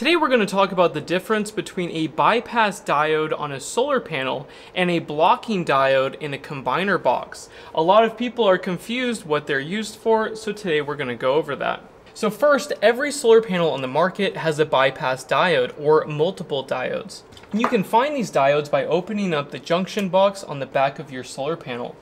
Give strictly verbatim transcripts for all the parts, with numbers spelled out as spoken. Today we're going to talk about the difference between a bypass diode on a solar panel and a blocking diode in a combiner box. A lot of people are confused what they're used for, so today we're going to go over that. So first, every solar panel on the market has a bypass diode or multiple diodes. You can find these diodes by opening up the junction box on the back of your solar panel.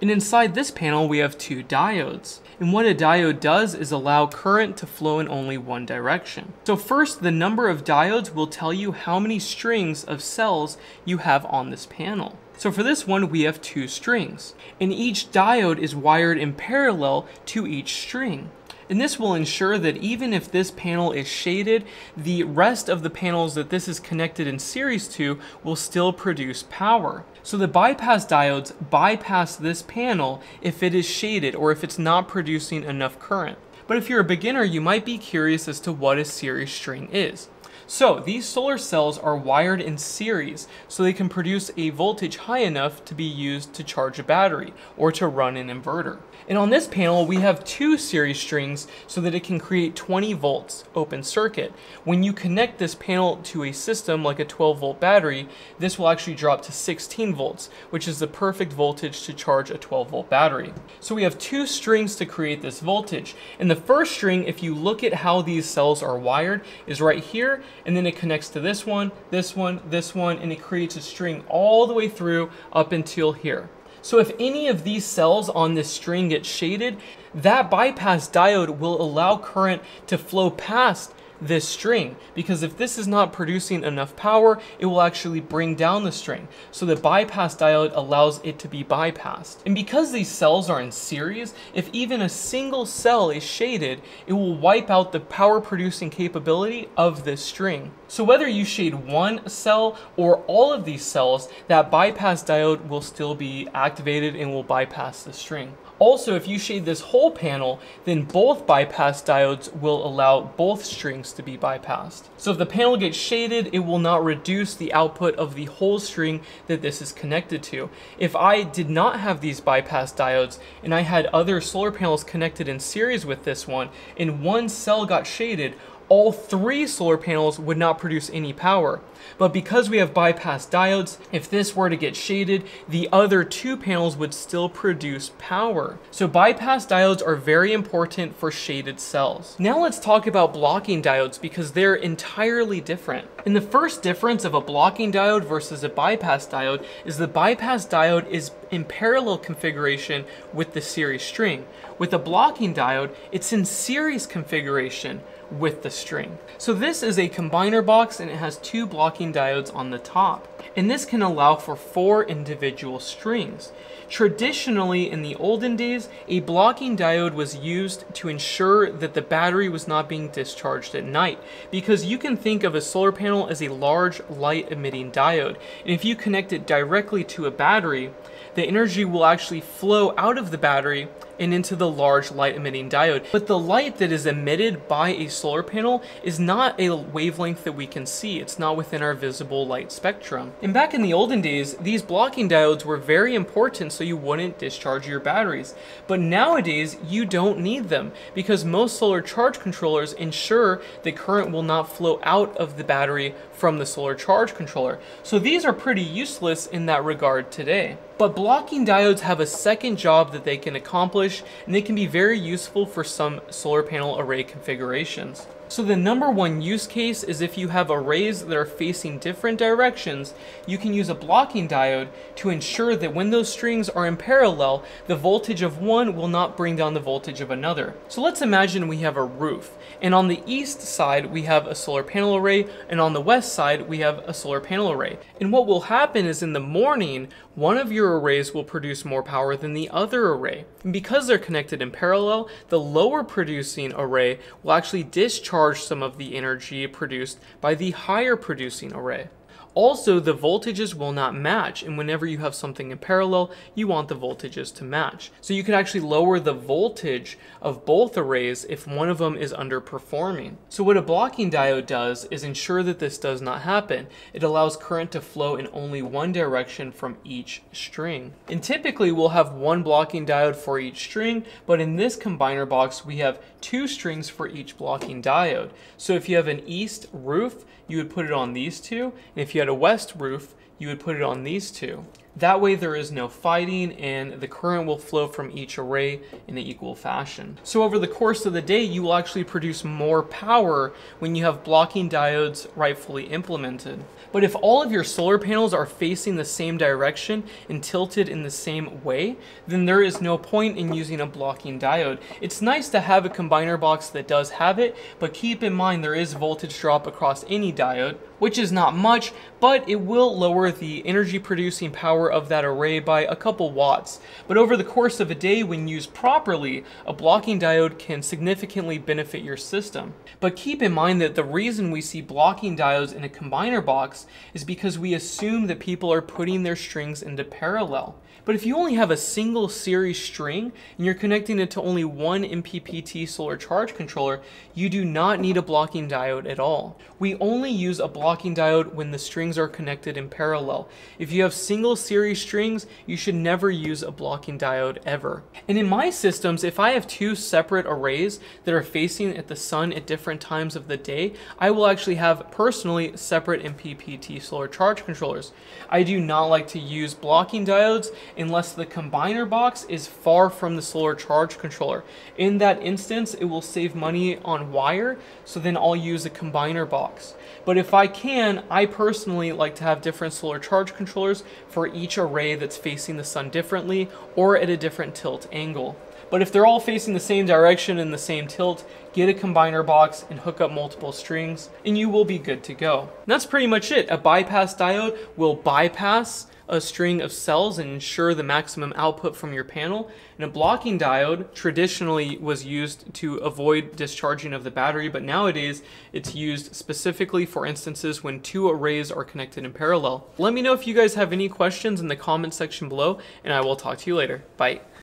And inside this panel, we have two diodes. And what a diode does is allow current to flow in only one direction. So first, the number of diodes will tell you how many strings of cells you have on this panel. So for this one, we have two strings. And each diode is wired in parallel to each string. And this will ensure that even if this panel is shaded, the rest of the panels that this is connected in series to will still produce power. So the bypass diodes bypass this panel if it is shaded or if it's not producing enough current. But if you're a beginner, you might be curious as to what a series string is. So these solar cells are wired in series so they can produce a voltage high enough to be used to charge a battery or to run an inverter. And on this panel, we have two series strings so that it can create twenty volts open circuit. When you connect this panel to a system like a twelve volt battery, this will actually drop to sixteen volts, which is the perfect voltage to charge a twelve volt battery. So we have two strings to create this voltage. And the first string, if you look at how these cells are wired, is right here. And then it connects to this one, this one, this one, and it creates a string all the way through up until here. So if any of these cells on this string get shaded, that bypass diode will allow current to flow past this string, because if this is not producing enough power, it will actually bring down the string. So the bypass diode allows it to be bypassed. And because these cells are in series, if even a single cell is shaded, it will wipe out the power producing capability of this string. So whether you shade one cell or all of these cells, that bypass diode will still be activated and will bypass the string. Also, if you shade this whole panel, then both bypass diodes will allow both strings to be bypassed. So if the panel gets shaded, it will not reduce the output of the whole string that this is connected to. If I did not have these bypass diodes and I had other solar panels connected in series with this one, and one cell got shaded, all three solar panels would not produce any power. But because we have bypass diodes, if this were to get shaded, the other two panels would still produce power. So bypass diodes are very important for shaded cells. Now let's talk about blocking diodes, because they're entirely different. And the first difference of a blocking diode versus a bypass diode is the bypass diode is in parallel configuration with the series string. With a blocking diode, it's in series configuration with the string. So this is a combiner box and it has two blocking diodes on the top. And this can allow for four individual strings. Traditionally, in the olden days, a blocking diode was used to ensure that the battery was not being discharged at night, because you can think of a solar panel as a large light emitting diode. And if you connect it directly to a battery, the energy will actually flow out of the battery and into the large light emitting diode. But the light that is emitted by a solar panel is not a wavelength that we can see. It's not within our visible light spectrum. And back in the olden days, these blocking diodes were very important so you wouldn't discharge your batteries. But nowadays, you don't need them, because most solar charge controllers ensure that current will not flow out of the battery from the solar charge controller. So these are pretty useless in that regard today. But blocking diodes have a second job that they can accomplish, and they can be very useful for some solar panel array configurations. So the number one use case is if you have arrays that are facing different directions, you can use a blocking diode to ensure that when those strings are in parallel, the voltage of one will not bring down the voltage of another. So let's imagine we have a roof, and on the east side we have a solar panel array, and on the west side we have a solar panel array. And what will happen is in the morning, one of your arrays will produce more power than the other array. And because they're connected in parallel, the lower producing array will actually discharge some of the energy produced by the higher producing array. Also, the voltages will not match, and whenever you have something in parallel, you want the voltages to match. So you could actually lower the voltage of both arrays if one of them is underperforming. So what a blocking diode does is ensure that this does not happen. It allows current to flow in only one direction from each string. And typically we'll have one blocking diode for each string, but in this combiner box we have two strings for each blocking diode. So if you have an east roof, you would put it on these two, and if you had a west roof, you would put it on these two. That way there is no fighting and the current will flow from each array in an equal fashion. So over the course of the day, you will actually produce more power when you have blocking diodes rightfully implemented. But if all of your solar panels are facing the same direction and tilted in the same way, then there is no point in using a blocking diode. It's nice to have a combiner box that does have it, but keep in mind there is voltage drop across any diode, which is not much, but it will lower the energy producing power of that array by a couple watts. But over the course of a day, when used properly, a blocking diode can significantly benefit your system. But keep in mind that the reason we see blocking diodes in a combiner box is because we assume that people are putting their strings into parallel. But if you only have a single series string and you're connecting it to only one M P P T solar charge controller, you do not need a blocking diode at all. We only use a blocking blocking diode when the strings are connected in parallel. If you have single series strings, you should never use a blocking diode ever. And in my systems, if I have two separate arrays that are facing at the sun at different times of the day, I will actually have personally separate M P P T solar charge controllers. I do not like to use blocking diodes unless the combiner box is far from the solar charge controller. In that instance, it will save money on wire, so then I'll use a combiner box. But if I can, I personally like to have different solar charge controllers for each array that's facing the sun differently or at a different tilt angle. But if they're all facing the same direction and the same tilt, get a combiner box and hook up multiple strings and you will be good to go. And that's pretty much it. A bypass diode will bypass a string of cells and ensure the maximum output from your panel. And a blocking diode traditionally was used to avoid discharging of the battery, but nowadays it's used specifically for instances when two arrays are connected in parallel. Let me know if you guys have any questions in the comment section below, and I will talk to you later. Bye.